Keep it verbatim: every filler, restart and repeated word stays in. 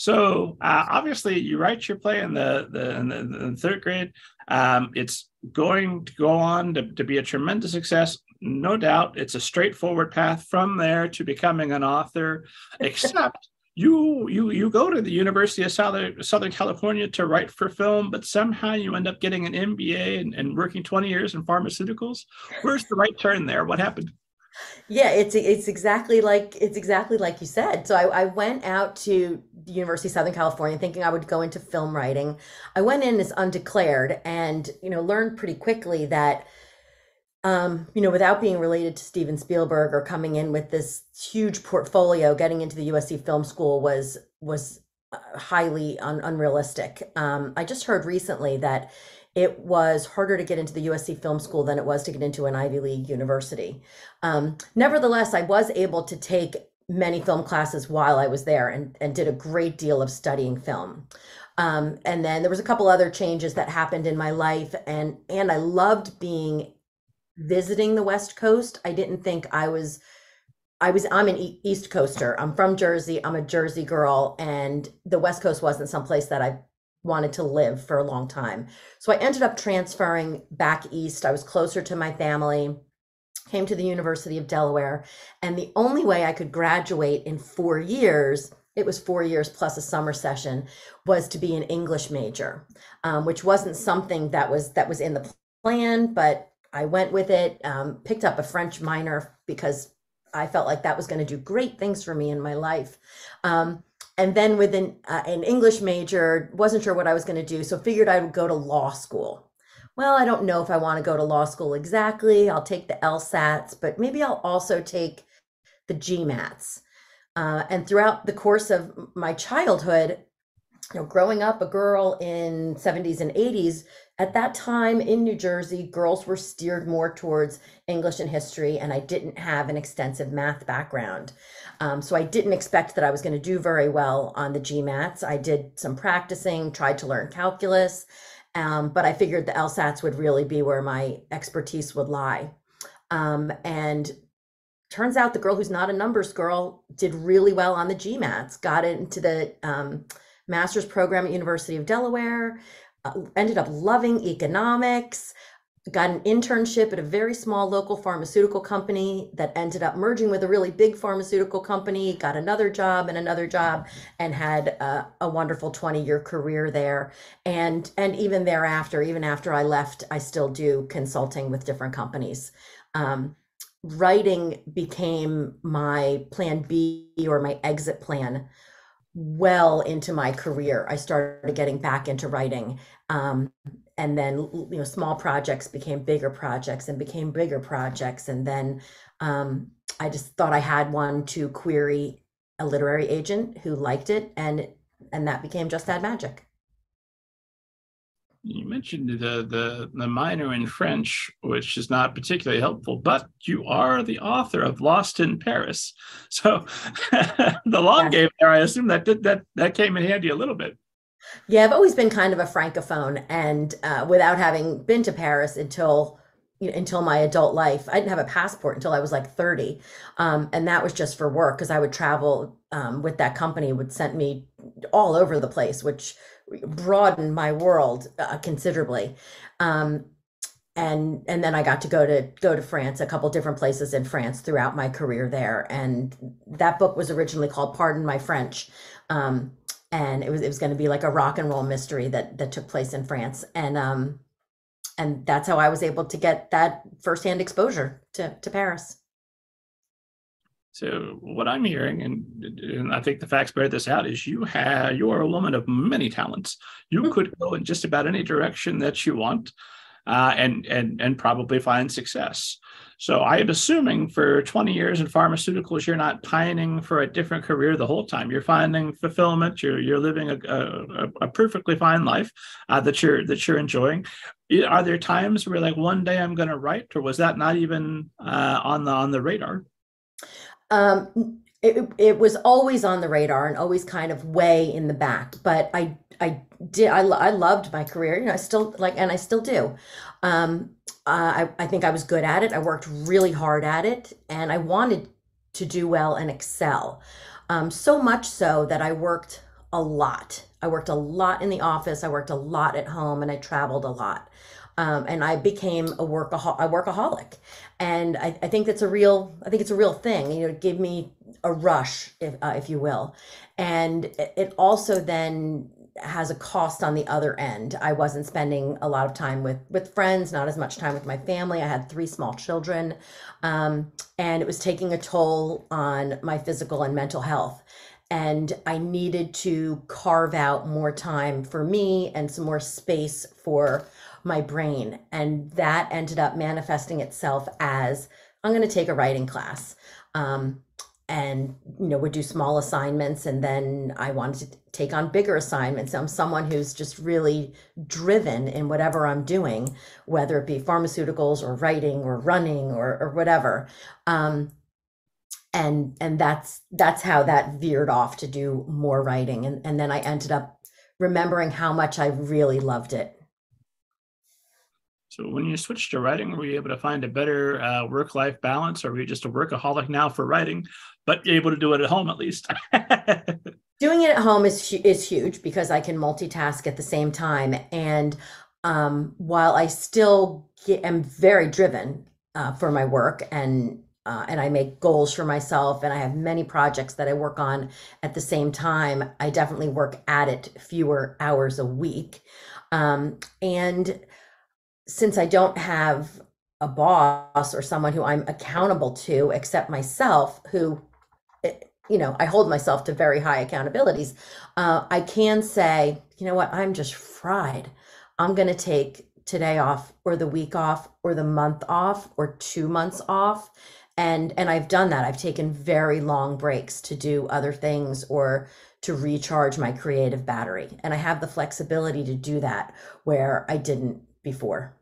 So uh, obviously, you write your play in the the, in the, in the third grade. Um, it's going to go on to, to be a tremendous success. No doubt, it's a straightforward path from there to becoming an author, except you you you go to the University of Southern, Southern California to write for film, but somehow you end up getting an M B A and, and working twenty years in pharmaceuticals. Where's the right turn there? What happened? Yeah, it's it's exactly like it's exactly like you said. So I, I went out to the University of Southern California thinking I would go into film writing. I went in as undeclared and, you know, learned pretty quickly that, um, you know, without being related to Steven Spielberg or coming in with this huge portfolio, getting into the U S C Film School was was highly un- unrealistic. Um, I just heard recently that it was harder to get into the U S C Film School than it was to get into an Ivy League university. Um, nevertheless, I was able to take many film classes while I was there and, and did a great deal of studying film. Um, and then there was a couple other changes that happened in my life, and, and I loved being visiting the West Coast. I didn't think I was, I was, I'm an East Coaster. I'm from Jersey. I'm a Jersey girl, and the West Coast wasn't someplace that I wanted to live for a long time. So I ended up transferring back east. I was closer to my family, came to the University of Delaware, and the only way I could graduate in four years, it was four years plus a summer session, was to be an English major, um, which wasn't something that was that was in the plan, but I went with it, um, picked up a French minor because I felt like that was going to do great things for me in my life. Um, And then with an, uh, an English major, wasn't sure what I was going to do, so figured I would go to law school. Well, I don't know if I want to go to law school exactly. I'll take the L SATs, but maybe I'll also take the G MATs. Uh, and throughout the course of my childhood, you know, growing up a girl in seventies and eighties, at that time in New Jersey, girls were steered more towards English and history, and I didn't have an extensive math background. Um, so I didn't expect that I was going to do very well on the G MATs. I did some practicing, tried to learn calculus, um, but I figured the L SATs would really be where my expertise would lie. Um, and turns out the girl who's not a numbers girl did really well on the G MATs, got into the um, master's program at University of Delaware, Uh, ended up loving economics, got an internship at a very small local pharmaceutical company that ended up merging with a really big pharmaceutical company, got another job and another job, and had uh, a wonderful twenty year career there. And, and even thereafter, even after I left, I still do consulting with different companies. Um, writing became my plan B or my exit plan. Well into my career, I started getting back into writing, um, and then, you know, small projects became bigger projects and became bigger projects, and then um, I just thought I had one to query a literary agent who liked it, and and that became Just Add Magic. You mentioned the the the minor in French, which is not particularly helpful, but you are the author of Lost in Paris. So the long yeah. game there, I assume that did, that that came in handy a little bit. Yeah, I've always been kind of a francophone, and uh, without having been to Paris until you know, until my adult life, I didn't have a passport until I was like thirty, um, and that was just for work because I would travel um, with that company would send me all over the place, which broadened my world uh, considerably, um, and and then I got to go to go to France, a couple different places in France throughout my career there. And that book was originally called "Pardon My French," um, and it was it was going to be like a rock and roll mystery that that took place in France, and um, and that's how I was able to get that firsthand exposure to to Paris. So what I'm hearing, and, and I think the facts bear this out, is you have you are a woman of many talents. You could go in just about any direction that you want, uh, and and and probably find success. So I am assuming for twenty years in pharmaceuticals, you're not pining for a different career the whole time. You're finding fulfillment. You're you're living a a, a perfectly fine life uh, that you're that you're enjoying. Are there times where like one day I'm going to write, or was that not even uh, on the on the radar? Um, it, it was always on the radar and always kind of way in the back, but I, I did, I, I loved my career, you know, I still like, and I still do. Um, uh, I, I think I was good at it. I worked really hard at it, and I wanted to do well and excel. Um, so much so that I worked a lot. I worked a lot in the office. I worked a lot at home, and I traveled a lot. Um, and I became a workahol- a workaholic. And I, I think that's a real, I think it's a real thing. You know, it gave me a rush, if, uh, if you will. And it also then has a cost on the other end. I wasn't spending a lot of time with, with friends, not as much time with my family. I had three small children, um, and it was taking a toll on my physical and mental health. And I needed to carve out more time for me and some more space for my brain. And that ended up manifesting itself as, I'm going to take a writing class, um, and, you know, would do small assignments. And then I wanted to take on bigger assignments. I'm someone who's just really driven in whatever I'm doing, whether it be pharmaceuticals or writing or running or, or whatever. Um, and, and that's, that's how that veered off to do more writing. And, and then I ended up remembering how much I really loved it. So when you switched to writing, were you able to find a better uh, work-life balance, or were you just a workaholic now for writing, but able to do it at home at least? Doing it at home is is huge, because I can multitask at the same time. And um, while I still get, am very driven uh, for my work, and uh, and I make goals for myself, and I have many projects that I work on at the same time, I definitely work at it fewer hours a week. Um, and since I don't have a boss or someone who I'm accountable to except myself, who, you know, I hold myself to very high accountabilities, uh, I can say, you know what, I'm just fried. I'm going to take today off, or the week off, or the month off, or two months off. And, and I've done that. I've taken very long breaks to do other things, or to recharge my creative battery. And I have the flexibility to do that, where I didn't before.